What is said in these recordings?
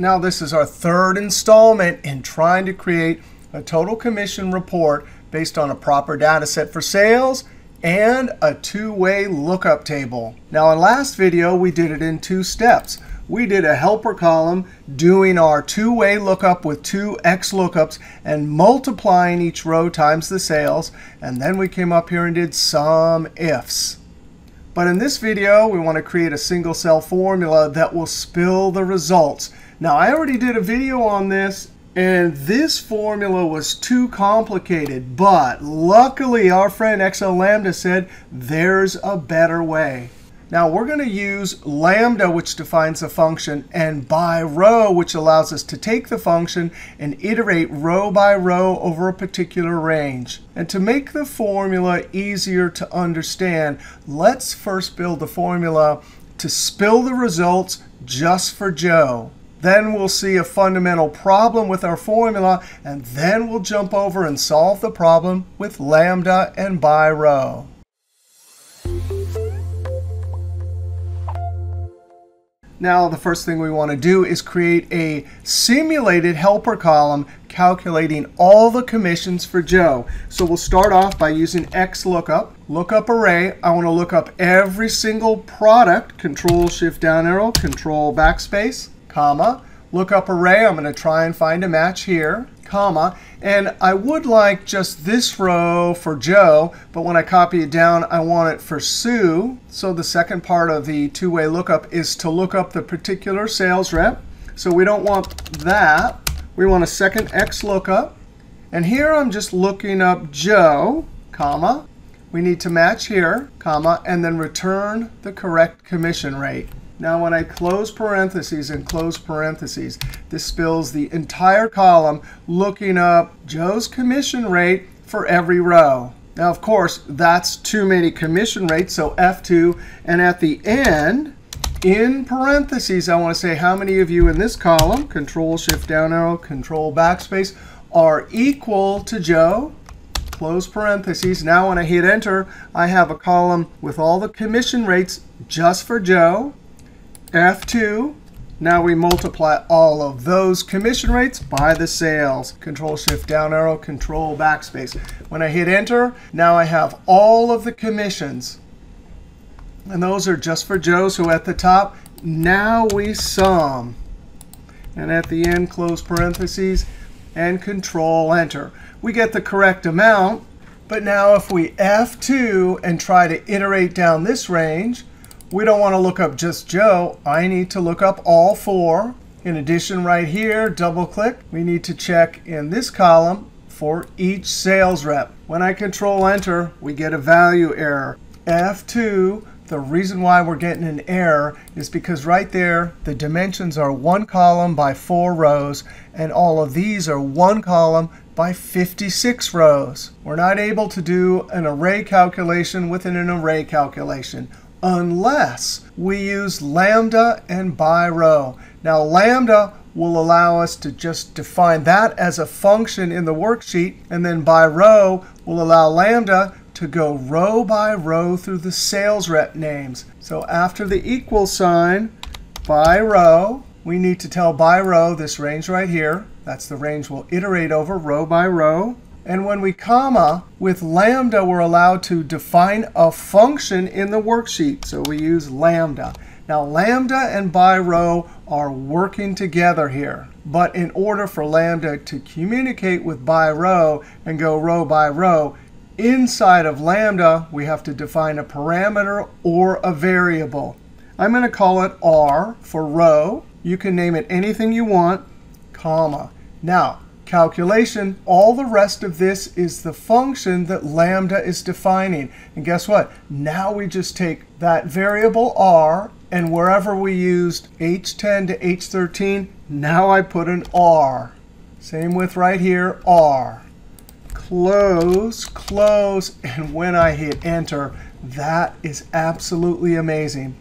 Now this is our third installment in trying to create a total commission report based on a proper data set for sales and a two-way lookup table. Now in last video, we did it in two steps. We did a helper column doing our two-way lookup with two XLOOKUPs and multiplying each row times the sales. And then we came up here and did SUMIFS. But in this video, we want to create a single cell formula that will spill the results. Now I already did a video on this, and this formula was too complicated. But luckily, our friend Excel Lambda said there's a better way. Now we're going to use lambda, which defines a function, and by row, which allows us to take the function and iterate row by row over a particular range. And to make the formula easier to understand, let's first build the formula to spill the results just for Joe. Then we'll see a fundamental problem with our formula, and then we'll jump over and solve the problem with lambda and by row. Now the first thing we want to do is create a simulated helper column calculating all the commissions for Joe. So we'll start off by using XLOOKUP, lookup array. I want to look up every single product, Control Shift down arrow, Control backspace, comma, lookup array. I'm going to try and find a match here, comma. And I would like just this row for Joe, but when I copy it down, I want it for Sue. So the second part of the two-way lookup is to look up the particular sales rep. So we don't want that. We want a second XLOOKUP. And here I'm just looking up Joe, comma. We need to match here, comma, and then return the correct commission rate. Now when I close parentheses and close parentheses, this spills the entire column looking up Joe's commission rate for every row. Now of course, that's too many commission rates, so F2. And at the end, in parentheses, I want to say how many of you in this column, Control Shift down arrow, Control backspace, are equal to Joe. Close parentheses. Now when I hit Enter, I have a column with all the commission rates just for Joe. F2. Now we multiply all of those commission rates by the sales. Control Shift down arrow, Control backspace. When I hit Enter, now I have all of the commissions. And those are just for Joe, so at the top, now we sum. And at the end, close parentheses and Control Enter. We get the correct amount. But now if we F2 and try to iterate down this range, we don't want to look up just Joe. I need to look up all four. In addition, right here, double click. We need to check in this column for each sales rep. When I Control Enter, we get a value error. F2, the reason why we're getting an error is because right there, the dimensions are one column by 4 rows. And all of these are one column by 56 rows. We're not able to do an array calculation within an array calculation, unless we use lambda and by row. Now lambda will allow us to just define that as a function in the worksheet. And then by row will allow lambda to go row by row through the sales rep names. So after the equal sign, by row, we need to tell by row this range right here. That's the range we'll iterate over row by row. And when we comma, with lambda, we're allowed to define a function in the worksheet. So we use lambda. Now lambda and by row are working together here. But in order for lambda to communicate with by row and go row by row, inside of lambda, we have to define a parameter or a variable. I'm going to call it R for row. You can name it anything you want, comma. Now, calculation, all the rest of this is the function that lambda is defining. And guess what? Now we just take that variable R, and wherever we used H10 to H13, now I put an R. Same with right here, R. Close, close, and when I hit Enter, that is absolutely amazing.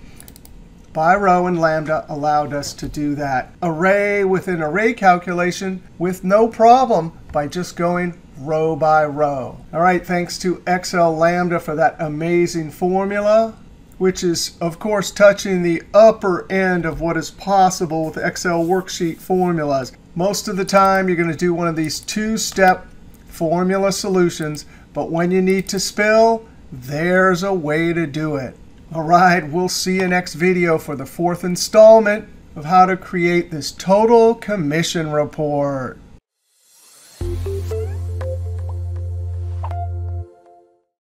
By row and lambda allowed us to do that array within array calculation with no problem by just going row by row. All right, thanks to Excel Lambda for that amazing formula. which is, of course, touching the upper end of what is possible with Excel worksheet formulas. Most of the time, you're going to do one of these two-step formula solutions. But when you need to spill, there's a way to do it. All right, we'll see you next video for the fourth installment of how to create this total commission report.